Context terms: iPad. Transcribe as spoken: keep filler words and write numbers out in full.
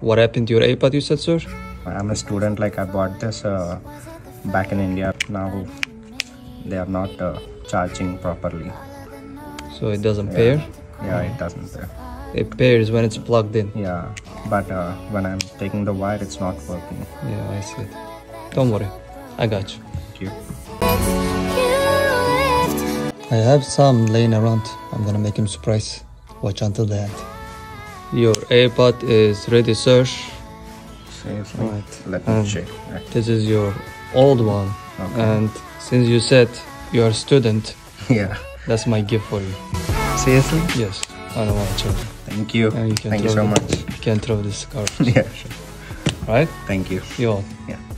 What happened to your iPad, you said, sir? I'm a student, like I bought this uh, back in India. Now they are not uh, charging properly. So it doesn't yeah. pair? Yeah, mm. it doesn't pair. It pairs when it's plugged in? Yeah, but uh, when I'm taking the wire, it's not working. Yeah, I see. Don't worry, I got you. Thank you. I have some laying around. I'm gonna make him surprise. Watch until the end. Your iPad is ready, sir. Save me. Right. Let me um, check. Right. This is your old one. Okay. And since you said you are a student, yeah, that's my gift for you. Seriously? Yes. I don't want to throw it. Thank you. you Thank you so it. much. You can throw this card. Yeah, sure. Right? Thank you. You all. Yeah.